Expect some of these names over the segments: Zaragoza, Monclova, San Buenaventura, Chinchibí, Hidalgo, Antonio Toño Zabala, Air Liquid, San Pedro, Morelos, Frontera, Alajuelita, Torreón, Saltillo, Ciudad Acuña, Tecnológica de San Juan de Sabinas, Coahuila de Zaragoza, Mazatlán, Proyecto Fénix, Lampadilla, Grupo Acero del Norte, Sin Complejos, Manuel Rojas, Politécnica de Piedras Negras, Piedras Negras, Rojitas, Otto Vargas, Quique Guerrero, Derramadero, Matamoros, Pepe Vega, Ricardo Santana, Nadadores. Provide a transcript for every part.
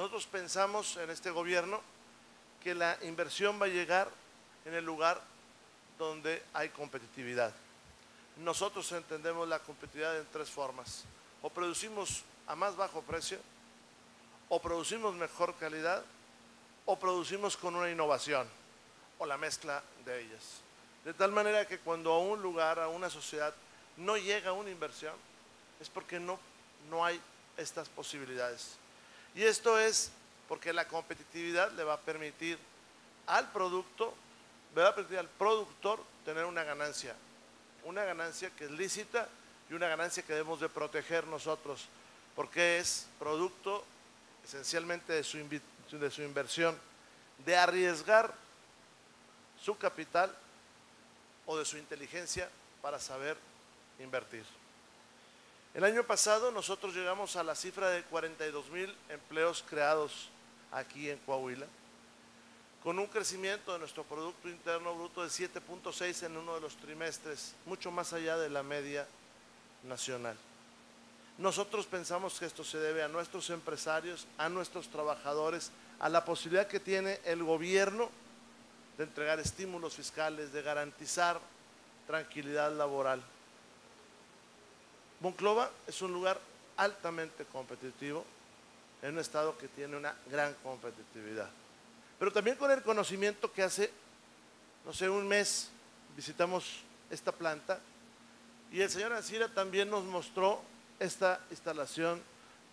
Nosotros pensamos en este gobierno que la inversión va a llegar en el lugar donde hay competitividad. Nosotros entendemos la competitividad en tres formas: o producimos a más bajo precio, o producimos mejor calidad, o producimos con una innovación, o la mezcla de ellas. De tal manera que cuando a un lugar, a una sociedad, no llega una inversión, es porque no hay estas posibilidades. Y esto es porque la competitividad le va a permitir al producto, le va a permitir al productor tener una ganancia que es lícita y una ganancia que debemos de proteger nosotros, porque es producto esencialmente de su inversión, de arriesgar su capital o de su inteligencia para saber invertir. El año pasado nosotros llegamos a la cifra de 42,000 empleos creados aquí en Coahuila, con un crecimiento de nuestro Producto Interno Bruto de 7.6 en uno de los trimestres, mucho más allá de la media nacional. Nosotros pensamos que esto se debe a nuestros empresarios, a nuestros trabajadores, a la posibilidad que tiene el gobierno de entregar estímulos fiscales, de garantizar tranquilidad laboral. Monclova es un lugar altamente competitivo, en un estado que tiene una gran competitividad. Pero también con el conocimiento que hace, no sé, un mes visitamos esta planta y el señor Ancira también nos mostró esta instalación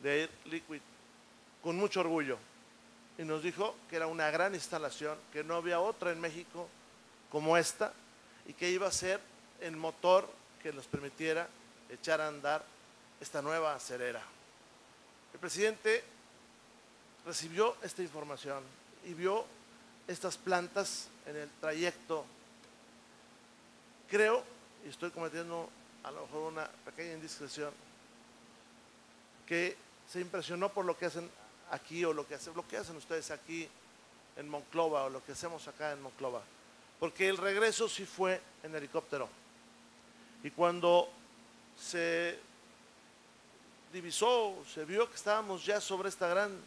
de Air Liquid con mucho orgullo y nos dijo que era una gran instalación, que no había otra en México como esta y que iba a ser el motor que nos permitiera echar a andar esta nueva acerera. El presidente recibió esta información y vio estas plantas en el trayecto. Creo, y estoy cometiendo a lo mejor una pequeña indiscreción, que se impresionó por lo que hacen aquí o lo que hacen ustedes aquí en Monclova o lo que hacemos acá en Monclova, porque el regreso sí fue en helicóptero. Y cuando se divisó, se vio que estábamos ya sobre esta gran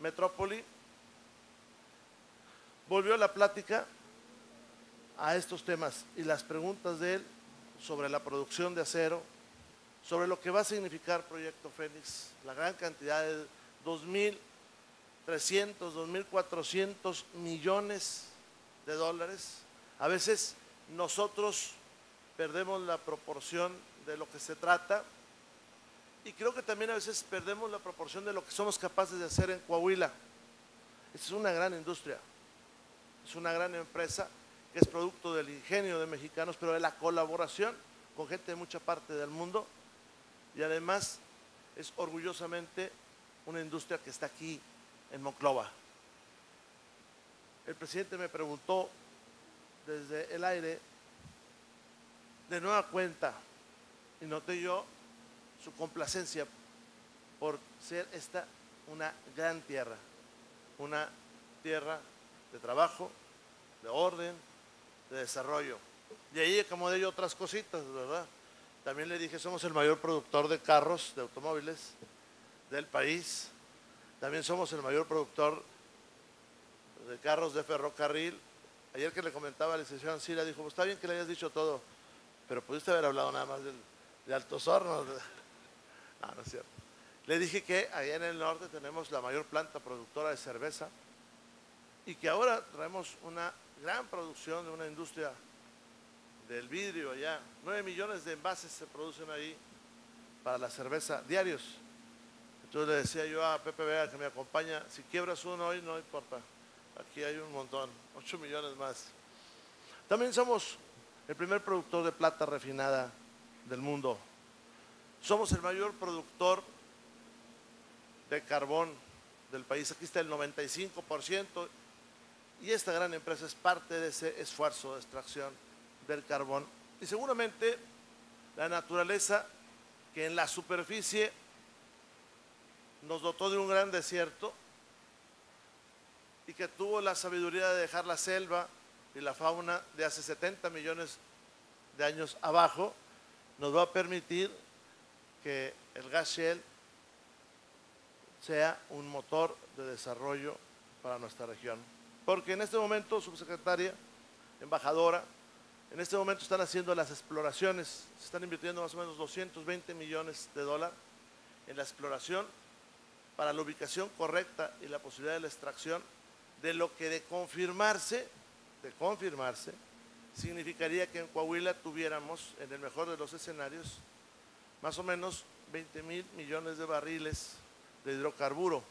metrópoli, volvió la plática a estos temas y las preguntas de él sobre la producción de acero, sobre lo que va a significar Proyecto Fénix, la gran cantidad de 2.300, 2.400 millones de dólares. A veces nosotros perdemos la proporción de lo que se trata y creo que también a veces perdemos la proporción de lo que somos capaces de hacer en Coahuila. Es una gran industria, es una gran empresa que es producto del ingenio de mexicanos, pero de la colaboración con gente de mucha parte del mundo y además es orgullosamente una industria que está aquí en Monclova. El presidente me preguntó desde el aire de nueva cuenta y noté yo su complacencia por ser esta una gran tierra, una tierra de trabajo, de orden, de desarrollo. Y ahí acomodé yo otras cositas, ¿verdad? También le dije, somos el mayor productor de carros, de automóviles del país. También somos el mayor productor de carros de ferrocarril. Ayer que le comentaba a la licenciada Ancira, dijo, pues está bien que le hayas dicho todo, pero pudiste haber hablado nada más de Altos Hornos. No, no es cierto. Le dije que allá en el norte tenemos la mayor planta productora de cerveza y que ahora traemos una gran producción de una industria del vidrio allá. 9 millones de envases se producen ahí para la cerveza diarios. Entonces le decía yo a Pepe Vega, que me acompaña, si quiebras uno hoy no importa, aquí hay un montón, 8 millones más. También somos el primer productor de plata refinada del mundo. Somos el mayor productor de carbón del país. Aquí está el 95%. Y esta gran empresa es parte de ese esfuerzo de extracción del carbón. Y seguramente la naturaleza, que en la superficie nos dotó de un gran desierto y que tuvo la sabiduría de dejar la selva y la fauna de hace 70 millones de años abajo, nos va a permitir que el gas Shell sea un motor de desarrollo para nuestra región. Porque en este momento, subsecretaria, embajadora, en este momento están haciendo las exploraciones, se están invirtiendo más o menos 220 millones de dólares en la exploración para la ubicación correcta y la posibilidad de la extracción de lo que de confirmarse, significaría que en Coahuila tuviéramos, en el mejor de los escenarios, más o menos 20,000 millones de barriles de hidrocarburo,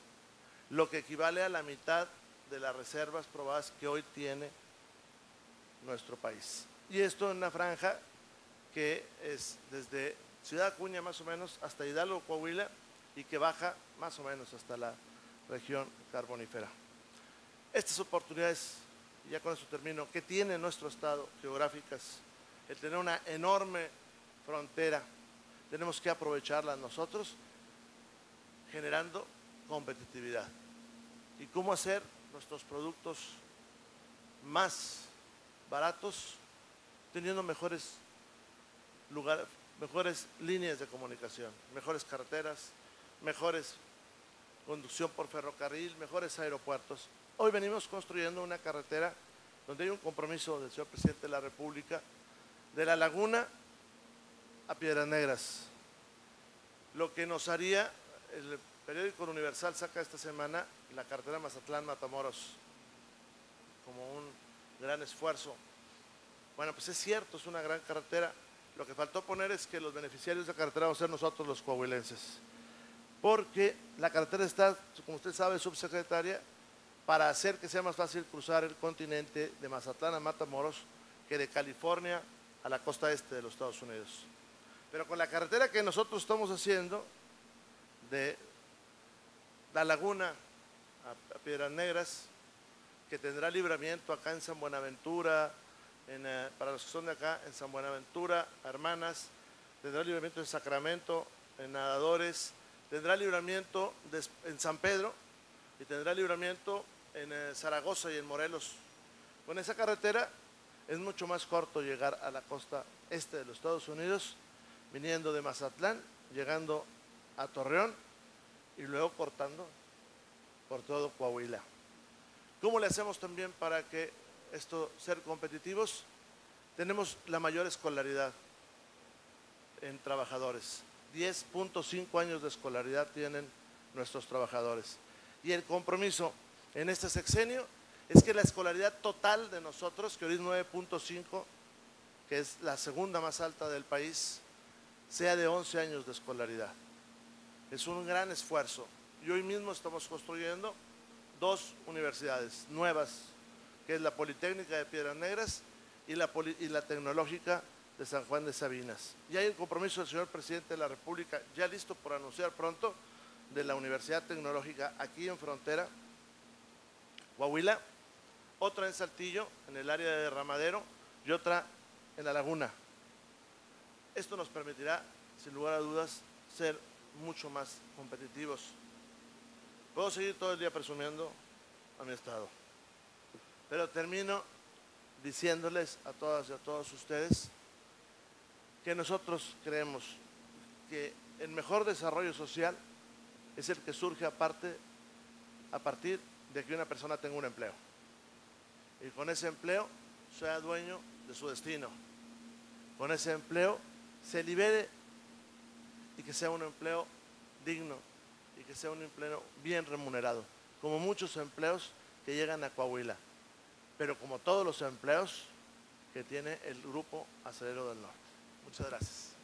lo que equivale a la mitad de las reservas probadas que hoy tiene nuestro país. Y esto en una franja que es desde Ciudad Acuña más o menos hasta Hidalgo, Coahuila, y que baja más o menos hasta la región carbonífera. Estas oportunidades, y ya con eso termino, que tiene nuestro estado geográficas, el tener una enorme frontera, tenemos que aprovecharla nosotros generando competitividad. ¿Y cómo hacer nuestros productos más baratos teniendo mejores lugares, mejores líneas de comunicación, mejores carreteras, mejores conducción por ferrocarril, mejores aeropuertos? Hoy venimos construyendo una carretera donde hay un compromiso del señor presidente de la República de La Laguna a Piedras Negras, lo que nos haría, el periódico Universal saca esta semana la carretera Mazatlán-Matamoros como un gran esfuerzo. Bueno, pues es cierto, es una gran carretera. Lo que faltó poner es que los beneficiarios de la carretera vamos a ser nosotros los coahuilenses, porque la carretera está, como usted sabe, subsecretaria, para hacer que sea más fácil cruzar el continente de Mazatlán a Matamoros que de California a la costa este de los Estados Unidos. Pero con la carretera que nosotros estamos haciendo de La Laguna a Piedras Negras, que tendrá libramiento acá en San Buenaventura, para los que son de acá, en San Buenaventura, Hermanas, tendrá libramiento en Sacramento, en Nadadores, tendrá libramiento en San Pedro y tendrá libramiento en Zaragoza y en Morelos. Con esa carretera es mucho más corto llegar a la costa este de los Estados Unidos, viniendo de Mazatlán, llegando a Torreón y luego cortando por todo Coahuila. ¿Cómo le hacemos también para que esto, ser competitivos? Tenemos la mayor escolaridad en trabajadores. 10.5 años de escolaridad tienen nuestros trabajadores. Y el compromiso en este sexenio es que la escolaridad total de nosotros, que hoy es 9.5, que es la segunda más alta del país, sea de 11 años de escolaridad. Es un gran esfuerzo. Y hoy mismo estamos construyendo 2 universidades nuevas, que es la Politécnica de Piedras Negras y la Tecnológica de San Juan de Sabinas. Y hay el compromiso del señor presidente de la República, ya listo por anunciar pronto, de la Universidad Tecnológica aquí en Frontera, Coahuila, otra en Saltillo, en el área de Derramadero, y otra en La Laguna. Esto nos permitirá, sin lugar a dudas, ser mucho más competitivos. Puedo seguir todo el día presumiendo a mi estado, pero termino diciéndoles a todas y a todos ustedes que nosotros creemos que el mejor desarrollo social es el que surge a partir de que una persona tenga un empleo y con ese empleo sea dueño de su destino, con ese empleo se libere y que sea un empleo digno y que sea un empleo bien remunerado, como muchos empleos que llegan a Coahuila, pero como todos los empleos que tiene el Grupo Acero del Norte. Muchas gracias.